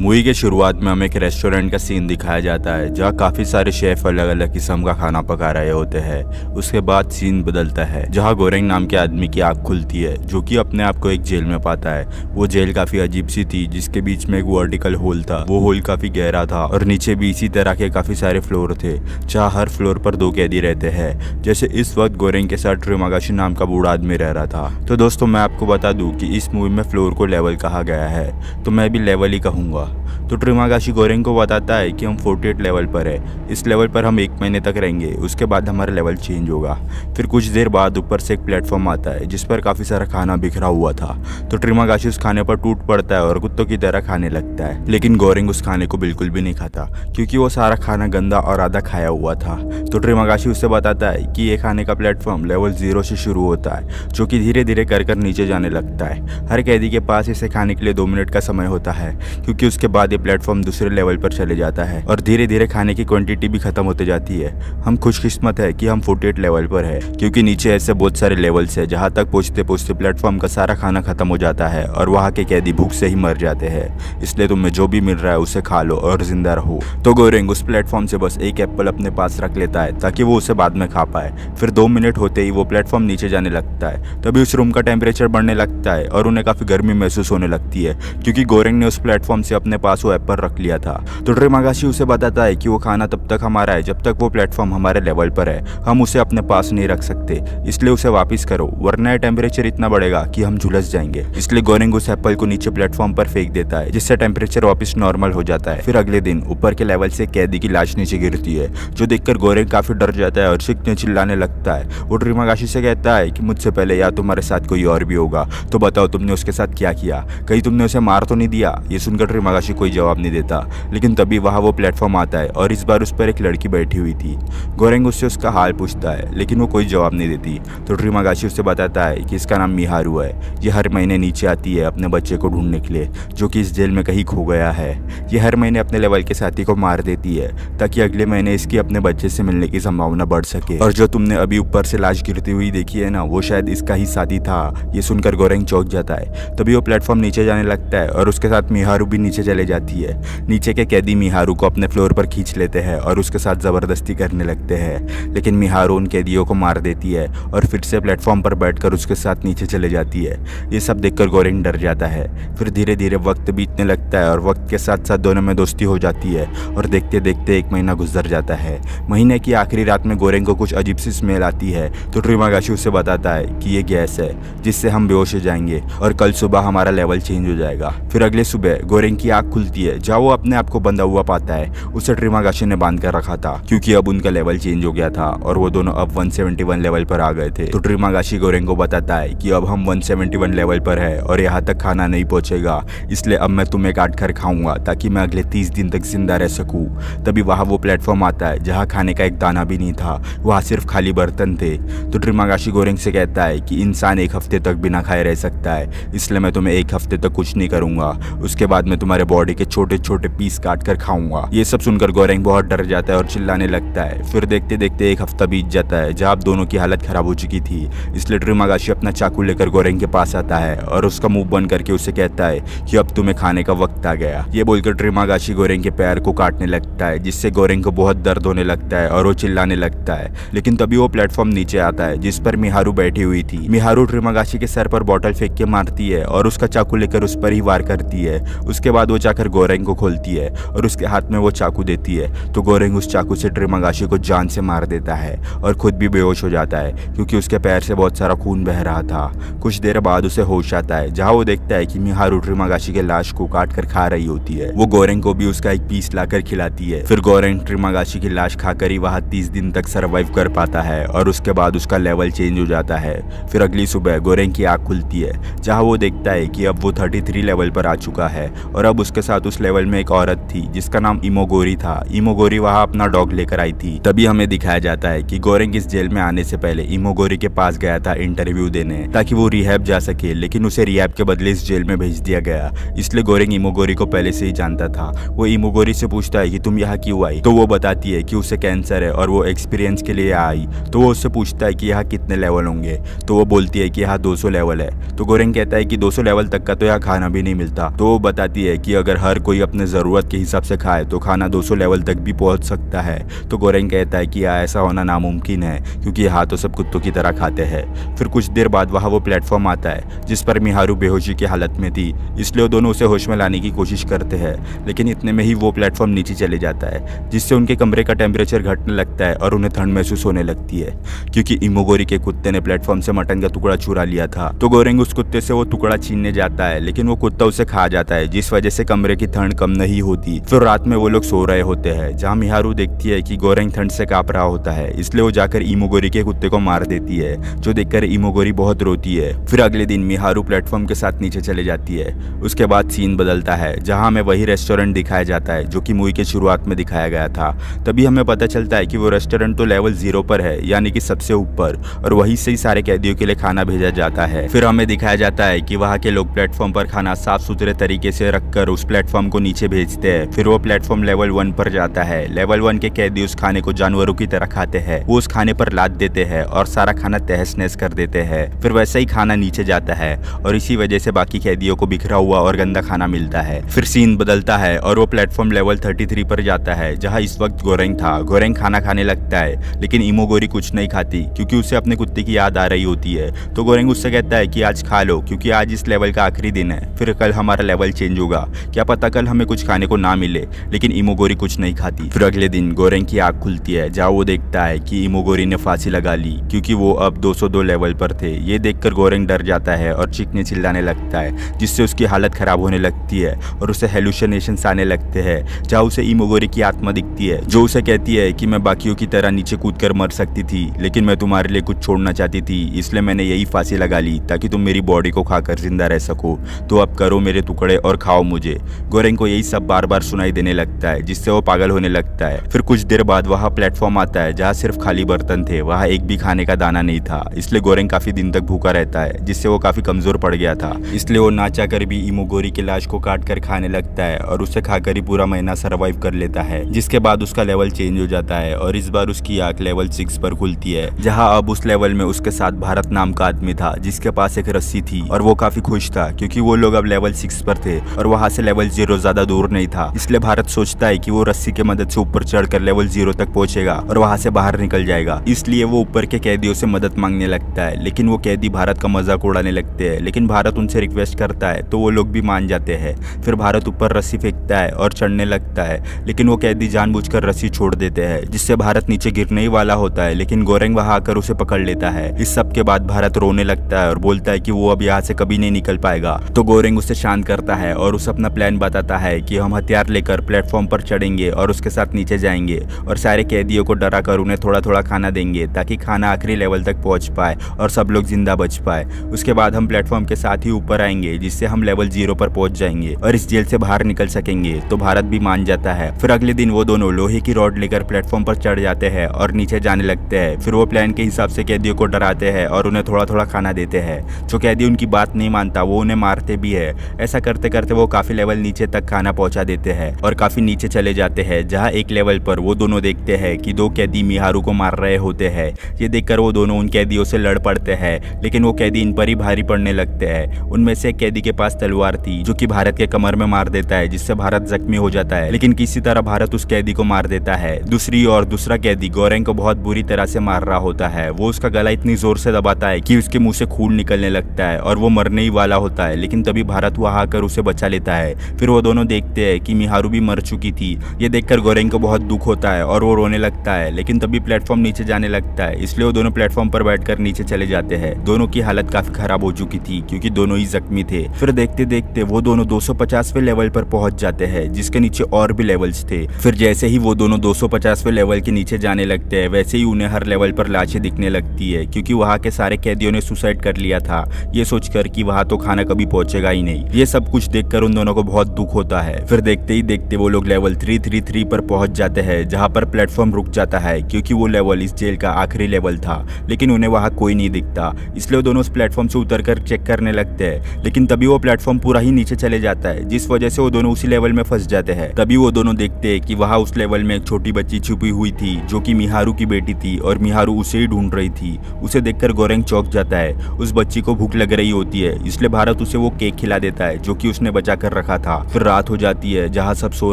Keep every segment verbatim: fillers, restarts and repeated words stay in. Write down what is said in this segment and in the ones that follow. Movie के शुरुआत में हमें एक रेस्टोरेंट का सीन दिखाया जाता है जहाँ काफ़ी सारे शेफ अलग अलग किस्म का खाना पका रहे होते हैं। उसके बाद सीन बदलता है जहाँ गोरेंग नाम के आदमी की आँख खुलती है जो कि अपने आप को एक जेल में पाता है। वो जेल काफ़ी अजीब सी थी जिसके बीच में एक वर्टिकल होल था। वो होल काफ़ी गहरा था और नीचे भी इसी तरह के काफ़ी सारे फ्लोर थे जहाँ हर फ्लोर पर दो कैदी रहते हैं। जैसे इस वक्त गोरेंग के साथ ट्रिमागासी नाम का बूढ़ा आदमी रह रहा था। तो दोस्तों मैं आपको बता दूँ कि इस मूवी में फ्लोर को लेवल कहा गया है, तो मैं भी लेवल ही कहूँगा। तो ट्रिमागासी गोरेंग को बताता है कि हम अड़तालीस लेवल पर है, इस लेवल पर हम एक महीने तक रहेंगे, उसके बाद हमारा लेवल चेंज होगा। फिर कुछ देर बाद ऊपर से एक प्लेटफॉर्म आता है जिस पर काफ़ी सारा खाना बिखरा हुआ था। तो ट्रिमागासी उस खाने पर टूट पड़ता है और कुत्तों की तरह खाने लगता है, लेकिन गोरेंग उस खाने को बिल्कुल भी नहीं खाता क्योंकि वो सारा खाना गंदा और आधा खाया हुआ था। तो ट्रिमागासी उससे बताता है कि ये खाने का प्लेटफॉर्म लेवल जीरो से शुरू होता है जो कि धीरे धीरे कर कर नीचे जाने लगता है। हर कैदी के पास इसे खाने के लिए दो मिनट का समय होता है क्योंकि उसके बाद ये प्लेटफॉर्म दूसरे लेवल पर चले जाता है और धीरे धीरे खाने की क्वांटिटी भी खत्म होते जाती है। हम खुशकिस्मत है कि हम अड़तालीस लेवल पर है क्योंकि नीचे ऐसे बहुत सारे लेवल्स है जहाँ तक पहुँचते पहुँचते प्लेटफॉर्म का सारा खाना खत्म हो जाता है और वहाँ के कैदी भूख से ही मर जाते हैं। इसलिए तुम्हें जो भी मिल रहा है उसे खा लो और जिंदा रहो। तो गोरेंग उस प्लेटफॉर्म से बस एक एप्पल अपने पास रख लेता है ताकि वो उसे बाद में खा पाए। फिर दो मिनट होते ही वो प्लेटफॉर्म नीचे जाने लगता है। तभी उस रूम का टेम्परेचर बढ़ने लगता है और उन्हें काफ़ी गर्मी महसूस होने लगती है क्योंकि गोरेंग ने उस प्लेटफॉर्म से अपने पास वो एप्पल रख लिया था। तो ट्रिमागासी उसे बताता है कि वो खाना तब तक हमारा है जब तक वो प्लेटफॉर्म हमारे लेवल पर है, हम उसे अपने पास नहीं रख सकते, इसलिए उसे वापस करो वरना ये टेम्परेचर इतना बढ़ेगा कि हम झुलस जाएंगे। इसलिए गोरेंग उस एप्पल को नीचे प्लेटफॉर्म पर फेंक देता है जिससे टेम्परेचर वापस नॉर्मल हो जाता है। फिर अगले दिन ऊपर के लेवल से कैदी की लाश नीचे गिरती है जो देखकर गोरेंग काफी डर जाता है और चीखने चिल्लाने लगता है। वो ट्रिमागासी से कहता है कि मुझसे पहले या तुम्हारे साथ कोई और भी होगा, तो बताओ तुमने उसके साथ क्या किया, कहीं तुमने उसे मार तो नहीं दिया। ये सुनकर ट्रिमागासी कोई जवाब नहीं देता, लेकिन तभी वहाँ वो प्लेटफॉर्म आता है और इस बार उस पर एक लड़की बैठी हुई थी। गोरेंग उससे उसका हाल पूछता है लेकिन वो कोई जवाब नहीं देती। तो ट्रिमागासी उससे बताता है कि इसका नाम मिहारू है, ये हर महीने नीचे आती है अपने बच्चे को ढूंढने के लिए जो कि इस जेल में कहीं खो गया है। ये हर महीने अपने लेवल के साथी को मार देती है ताकि अगले महीने इसकी अपने बच्चे से मिलने की संभावना बढ़ सके। और जो तुमने अभी ऊपर से लाश गिरती हुई देखी है ना, वो शायद इसका ही साथी था। ये सुनकर गोरेंग चौंक जाता है। तभी वो प्लेटफॉर्म नीचे जाने लगता है और उसके साथ मिहारू भी नीचे चले जाती है। नीचे के कैदी मिहारू को अपने फ्लोर पर खींच लेते हैं और उसके साथ ज़बरदस्ती करने लगते हैं, लेकिन मिहारू उन कैदियों को मार देती है और फिर से प्लेटफॉर्म पर बैठकर उसके साथ नीचे चले जाती है। ये सब देखकर गोरेंग डर जाता है। फिर धीरे धीरे वक्त बीतने लगता है और वक्त के साथ साथ दोनों में दोस्ती हो जाती है और देखते देखते एक महीना गुजर जाता है। महीने की आखिरी रात में गोरेंग को कुछ अजीब सी स्मेल आती है। तो ट्रिमागासी उससे बताता है कि ये गैस है जिससे हम बेहोश हो जाएंगे और कल सुबह हमारा लेवल चेंज हो जाएगा। फिर अगले सुबह गोरेंग की आँख खुलती है जहाँ वो अपने आप को बंधा हुआ पाता है। उसे ट्रिमागासी ने बांध कर रखा था क्योंकि अब उनका लेवल चेंज हो गया था और वो दोनों अब एक सौ इकहत्तर लेवल पर आ गए थे। तो ट्रिमागासी गोरेंग को बताता है कि अब हम एक सौ इकहत्तर लेवल पर है और यहाँ तक खाना नहीं पहुँचेगा, इसलिए अब मैं तुम्हें काट कर खाऊंगा ताकि मैं अगले तीस दिन तक जिंदा रह सकूँ। तभी वहाँ वो प्लेटफॉर्म आता है जहाँ खाने का एक दाना भी नहीं था, वहाँ सिर्फ खाली बर्तन थे। तो ट्रिमागासी गोरेंग से कहता है कि इंसान एक हफ्ते तक बिना खाए रह सकता है, इसलिए मैं तुम्हें एक हफ्ते तक कुछ नहीं करूँगा, उसके बाद मैं तुम्हारे बॉडी के छोटे छोटे पीस काट कर खाऊंगा। ये सब सुनकर गोरेंग बहुत डर जाता है और चिल्लाने लगता है। फिर देखते देखते एक हफ्ता बीत जाता है जहाँ दोनों की हालत खराब हो चुकी थी। इसलिए ट्रिमागासी अपना चाकू लेकर गोरेंग के पास आता है और उसका मुंह बंद करके उसे कहता है कि अब तुम्हें खाने का वक्त आ गया। ये बोलकर ट्रिमागासी गोरेंग के पैर को काटने लगता है जिससे गोरेंग को बहुत दर्द होने लगता है और वो चिल्लाने लगता है। लेकिन तभी वो प्लेटफॉर्म नीचे आता है जिस पर मिहारू बैठी हुई थी। मिहारू ट्रिमागासी के सर पर बॉटल फेंक के मारती है और उसका चाकू लेकर उस पर ही वार करती है। उसके बाद वो जाकर गोरेंग को खोलती है और उसके हाथ में वो चाकू देती है। तो गोरेंग उस चाकू से ट्रिमागासी को जान से मार देता है और खुद भी बेहोश हो जाता है क्योंकि उसके पैर से बहुत सारा खून बह रहा था। कुछ देर बाद उसे होश आता है जहाँ वो देखता है कि मिहारू ट्रिमागासी के लाश को काट कर खा रही होती है। वो गोरेंग को भी उसका एक पीस लाकर खिलाती है। फिर गोरेंग ट्रिमागासी की लाश खाकर ही वहाँ तीस दिन तक सर्वाइव कर पाता है और उसके बाद उसका लेवल चेंज हो जाता है। फिर अगली सुबह गोरेंग की आँख खुलती है जहाँ वो देखता है कि अब वो थर्टी थ्री लेवल पर आ चुका है और अब उसके साथ उस लेवल में एक औरत थी जिसका नाम इमोगोरी था। इमोगोरी वहाँ अपना डॉग लेकर आई थी। तभी हमें दिखाया जाता है कि गोरेंग इस जेल में आने से पहले इमोगोरी के पास गया था इंटरव्यू देने ताकि वो रिहैब जा सके, लेकिन उसे रिहैब के बदले इस जेल में भेज दिया गया। इसलिए गोरेंग इमोगोरी को पहले से ही जानता था। वो इमोगोरी से पूछता है कि तुम यहाँ क्यों आई, तो वो बताती है कि उसे कैंसर है और वो एक्सपीरियंस के लिए आई। तो वो उससे पूछता है कि यहाँ कितने लेवल होंगे, तो वो बोलती है कि यहाँ दो सौ लेवल है। तो गोरेंग कहता है कि दो सौ लेवल तक का तो यहाँ खाना भी नहीं मिलता। तो वो बताती है कि अगर हर कोई अपने ज़रूरत के हिसाब से खाए तो खाना दो सौ लेवल तक भी पहुंच सकता है। तो गोरेंग कहता है कि ऐसा होना नामुमकिन है क्योंकि हाँ तो सब कुत्तों की तरह खाते हैं। फिर कुछ देर बाद वहाँ वो प्लेटफॉर्म आता है जिस पर मिहारू बेहोशी की हालत में थी, इसलिए वो दोनों उसे होश में लाने की कोशिश करते हैं। लेकिन इतने में ही वो प्लेटफॉर्म नीचे चले जाता है जिससे उनके कमरे का टेम्परेचर घटने लगता है और उन्हें ठंड महसूस होने लगती है क्योंकि इमोगोरी के कुत्ते ने प्लेटफॉर्म से मटन का टुकड़ा चुरा लिया था। तो गोरेंग उस कुत्ते से वो टुकड़ा छीनने जाता है लेकिन वो कुत्ता उसे खा जाता है जिस वजह से कमरे की ठंड कम नहीं होती। फिर रात में वो लोग सो रहे होते हैं जहाँ मिहारू देखती है कि गोरेंग ठंड से काँप रहा होता है, इसलिए वो जाकर इमोगोरी के कुत्ते को मार देती है जो देखकर इमोगोरी बहुत रोती है। फिर अगले दिन मिहारू प्लेटफॉर्म के साथ नीचे चले जाती है। उसके बाद सीन बदलता है जहाँ हमें वही रेस्टोरेंट दिखाया जाता है जो कि मूवी के शुरुआत में दिखाया गया था। तभी हमें पता चलता है कि वो रेस्टोरेंट तो लेवल जीरो पर है यानी कि सबसे ऊपर, और वहीं से ही सारे कैदियों के लिए खाना भेजा जाता है। फिर हमें दिखाया जाता है कि वहाँ के लोग प्लेटफॉर्म पर खाना साफ सुथरे तरीके से रखकर उस प्लेटफॉर्म को नीचे भेजते हैं। फिर वो प्लेटफॉर्म लेवल वन पर जाता है। लेवल वन के कैदी उस खाने को जानवरों की तरह खाते हैं, वो उस खाने पर लाद देते हैं और सारा खाना तहस नहस कर देते हैं। फिर वैसा ही खाना नीचे जाता है और इसी वजह से बाकी कैदियों को बिखरा हुआ और गंदा खाना मिलता है। फिर सीन बदलता है और वो प्लेटफॉर्म लेवल थर्टी थ्री पर जाता है जहाँ इस वक्त गोरेंग था। गोरेंग खाना खाने लगता है लेकिन इमोगोरी कुछ नहीं खाती क्योंकि उसे अपने कुत्ते की याद आ रही होती है। तो गोरेंग उससे कहता है कि आज खा लो क्योंकि आज इस लेवल का आखिरी दिन है, फिर कल हमारा लेवल चेंज होगा, क्या पता कल हमें कुछ खाने को ना मिले। लेकिन इमोगोरी कुछ नहीं खाती। फिर अगले दिन गोरेंग की आँख खुलती है जहाँ वो देखता है कि इमोगोरी ने फांसी लगा ली क्योंकि वो अब दो सौ दो लेवल पर थे। ये देखकर गोरेंग डर जाता है और चीखने चिल्लाने लगता है जिससे उसकी हालत खराब होने लगती है और उसे हेलुसिनेशंस आने लगते हैं जहाँ उसे इमोगोरी की आत्मा दिखती है जो उसे कहती है कि मैं बाकियों की तरह नीचे कूदकर मर सकती थी लेकिन मैं तुम्हारे लिए कुछ छोड़ना चाहती थी, इसलिए मैंने यही फांसी लगा ली ताकि तुम मेरी बॉडी को खाकर जिंदा रह सको। तो अब करो मेरे टुकड़े और खाओ मुझे। गोरेंग को यही सब बार बार सुनाई देने लगता है जिससे वो पागल होने लगता है। फिर कुछ देर बाद वहाँ प्लेटफॉर्म आता है जहाँ सिर्फ खाली बर्तन थे, वहाँ एक भी खाने का दाना नहीं था, इसलिए गोरेंग काफी दिन तक भूखा रहता है जिससे वो काफी कमजोर पड़ गया था। इसलिए वो ना चाहकर भी इमोगोरी की लाश को काट कर खाने लगता है और उसे खाकर ही पूरा महीना सर्वाइव कर लेता है, जिसके बाद उसका लेवल चेंज हो जाता है और इस बार उसकी आंख लेवल सिक्स पर खुलती है जहां अब उस लेवल में उसके साथ भारत नाम का आदमी था जिसके पास एक रस्सी थी और वो काफी खुश था क्योंकि वो लोग अब लेवल सिक्स पर थे और वहां से लेवल जीरो ज्यादा दूर नहीं था। इसलिए भारत सोचता है कि वो रस्सी की मदद से ऊपर चढ़कर लेवल जीरो तक पहुंचेगा और वहां से बाहर निकल जाएगा, इसलिए वो ऊपर के कैदियों से मदद मांगने लगता है। लेकिन वो कैदी भारत का मजाक उड़ाने लगते है लेकिन भारत उनसे रिक्वेस्ट करता है तो वो लोग भी मान जाते हैं। फिर भारत ऊपर रस्सी फेंकता है और चढ़ने लगता है लेकिन वो कैदी जानबूझकर रस्सी छोड़ देते हैं जिससे भारत नीचे गिरने ही वाला होता है लेकिन गोरेंग वहां आकर उसे पकड़ लेता है। इस सब के बाद भारत रोने लगता है और बोलता है कि वो अब यहाँ से कभी नहीं निकल पाएगा। तो गोरेंग उसे शांत करता है और उसे अपना प्लान बताता है कि हम हथियार लेकर प्लेटफॉर्म पर चढ़ेंगे और उसके साथ नीचे जाएंगे और सारे कैदियों को डरा कर उन्हें थोड़ा थोड़ा खाना देंगे ताकि खाना आखिरी लेवल तक पहुँच पाए और सब लोग जिंदा बच पाए। उसके बाद हम प्लेटफॉर्म के साथ ही ऊपर आएंगे जिससे हम लेवल जीरो पर पहुंच जाएंगे और इस जेल से बाहर निकल सकेंगे। तो भारत भी मान जाता है। फिर अगले दिन वो दोनों लोहे की रॉड लेकर प्लेटफॉर्म पर चढ़ जाते हैं और नीचे जाने लगते हैं। फिर वो प्लान के हिसाब से कैदियों को डराते हैं और उन्हें थोड़ा थोड़ा खाना देते हैं। जो कैदी उनकी बात नहीं मानता वो उन्हें मारते भी है। ऐसा करते करते वो काफी लेवल नीचे तक खाना पहुंचा देते हैं और काफी नीचे चले जाते हैं जहाँ एक लेवल पर वो दोनों देखते हैं कि दो कैदी मिहारू को मार रहे होते हैं। ये देखकर वो दोनों उन कैदियों से लड़ पड़ते हैं लेकिन वो कैदी इन पर ही भारी पड़ने लगते हैं। उनमें से एक कैदी के पास तलवार थी जो कि भारत के कमर में मार देता है जिससे भारत जख्मी हो जाता है लेकिन किसी तरह भारत उस कैदी को मार देता है। दूसरी ओर दूसरा कैदी गोरेंग को बहुत बुरी तरह से मार रहा होता है। वो उसका गला इतनी जोर से दबाता है कि उसके मुंह से खून निकलने लगता है और वो मरने ही वाला होता है लेकिन तभी भारत वहां आकर उसे बचा लेता है। फिर वो दोनों देखते हैं कि मिहारू भी मर चुकी थी। ये देखकर गोरेंग को बहुत दुख होता है और वो रोने लगता है लेकिन तभी प्लेटफॉर्म नीचे जाने लगता है, इसलिए वो दोनों प्लेटफॉर्म पर बैठकर नीचे चले जाते हैं। दोनों की हालत काफी खराब हो चुकी थी क्योंकि दोनों ही जख्मी थे। फिर देखते देखते वो दोनों दो सौ पचासवें लेवल पर पहुंच जाते हैं जिसके नीचे और भी लेवल्स थे। फिर जैसे ही वो दोनों दो सौ पचासवें लेवल के नीचे जाने लगते हैं वैसे ही उन्हें हर लेवल पर लाशें दिखने लगती है क्योंकि वहाँ के सारे कैदियों ने सुसाइड कर लिया था ये सोचकर कि वहाँ तो खाना कभी पहुंचेगा ही नहीं। ये सब कुछ देखकर उन दोनों को बहुत दुख होता है। फिर देखते ही देखते वो लोग लेवल थ्री थ्री थ्री पर पहुंच जाते हैं जहाँ पर प्लेटफॉर्म रुक जाता है क्योंकि वो लेवल इस जेल का आखिरी लेवल था लेकिन उन्हें वहाँ कोई नहीं दिखता, इसलिए वो दोनों उस प्लेटफॉर्म से उतर कर चेक करने लगते हैं लेकिन तभी वो प्लेटफॉर्म पूरा ही नीचे चले जाता है जिस वजह से वो दोनों उसी लेवल में फंस जाते हैं। तभी वो दोनों देखते हैं कि वहाँ उस लेवल में एक छोटी बच्ची छुपी हुई थी जो कि मिहारू की बेटी थी और मिहारू उसे ही ढूंढ रही थी। उसे देखकर गोरेंग चौंक जाता है। उस बच्ची को भूख लग रही होती है इसलिए भारत उसे वो केक खिला देता है जो कि उसने बचा कर रखा था। रहा। फिर रात हो जाती है जहाँ सब सो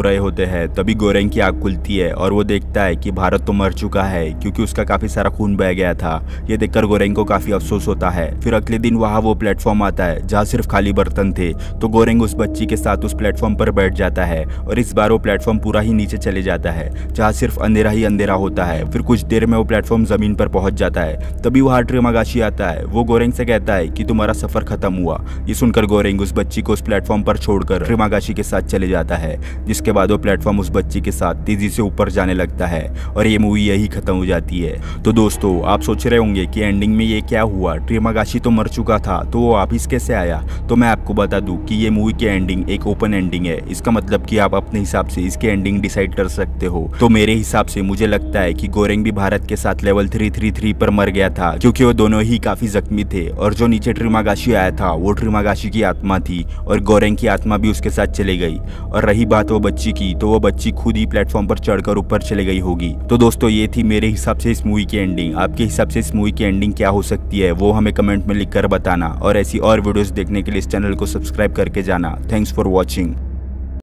रहे होते हैं। तभी गोरेंग की आँख खुलती है और वो देखता है कि भारत तो मर चुका है क्योंकि उसका काफी सारा खून बह गया था। ये देखकर गोरेंग को काफी अफसोस होता है। फिर अगले दिन वहाँ वो प्लेटफॉर्म आता है जहाँ सिर्फ खाली बर्तन थे। तो गोरेंग उस बच्ची के साथ उस प्लेटफॉर्म पर बैठ जाता है और इस बार वो प्लेटफॉर्म पूरा ही नीचे चले जाता है जहाँ सिर्फ अंधेरा ही अंधेरा होता है। फिर कुछ देर में वो प्लेटफॉर्म जमीन पर पहुंच जाता है। तभी वहाँ ट्रिमागासी आता है। वो गोरेंग से कहता है कि तुम्हारा सफर खत्म हुआ। ये सुनकर गोरेंग उस बच्ची को उस प्लेटफॉर्म पर छोड़कर ट्रिमागासी के साथ चले जाता है, जिसके बाद वो प्लेटफॉर्म उस बच्ची के साथ तेजी से ऊपर जाने लगता है और ये मूवी यही खत्म हो जाती है। तो दोस्तों आप सोच रहे होंगे कि एंडिंग में ये क्या हुआ, ट्रिमागासी तो मर चुका था तो वो वापिस कैसे आया। तो मैं आपको बता दूं कि ये मूवी की एंडिंग एक ओपन एंडिंग है। इसका मतलब कि आप अपने हिसाब से इसकी एंडिंग डिसाइड कर सकते हो। तो मेरे हिसाब से मुझे लगता है कि गोरेंग भी भारत के साथ लेवल तीन सौ तैंतीस पर मर गया था क्योंकि वो दोनों ही काफी जख्मी थे और जो नीचे ट्रिमागासी आया था वो ट्रिमागासी की आत्मा थी और गोरेंग की आत्मा भी उसके साथ चली गई। और रही बात वो बच्ची की, तो वो बच्ची खुद ही प्लेटफॉर्म पर चढ़कर ऊपर चली गई होगी। तो दोस्तों ये थी मेरे हिसाब से इस मूवी की एंडिंग। आपके हिसाब से इस मूवी की एंडिंग क्या हो सकती है वो हमें कमेंट में लिखकर बताना। और ऐसी और वीडियोस देखने के लिए इस चैनल को सब्सक्राइब करके जाना। Thanks for watching.